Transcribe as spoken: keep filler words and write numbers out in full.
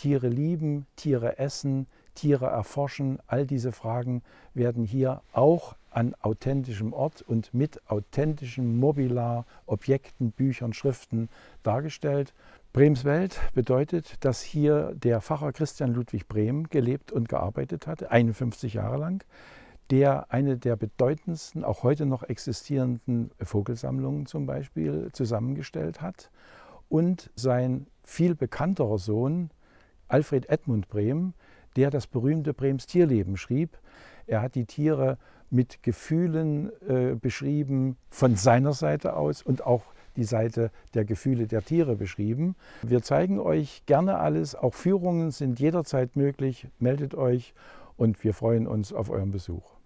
Tiere lieben, Tiere essen, Tiere erforschen, all diese Fragen werden hier auch an authentischem Ort und mit authentischem Mobiliar, Objekten, Büchern, Schriften dargestellt. Brehms Welt bedeutet, dass hier der Pfarrer Christian Ludwig Brehm gelebt und gearbeitet hatte, einundfünfzig Jahre lang, der eine der bedeutendsten, auch heute noch existierenden Vogelsammlungen zum Beispiel zusammengestellt hat, und sein viel bekannterer Sohn Alfred Edmund Brehm, der das berühmte Brehms Tierleben schrieb. Er hat die Tiere mit Gefühlen äh, beschrieben, von seiner Seite aus, und auch die Seite der Gefühle der Tiere beschrieben. Wir zeigen euch gerne alles, auch Führungen sind jederzeit möglich, meldet euch, und wir freuen uns auf euren Besuch.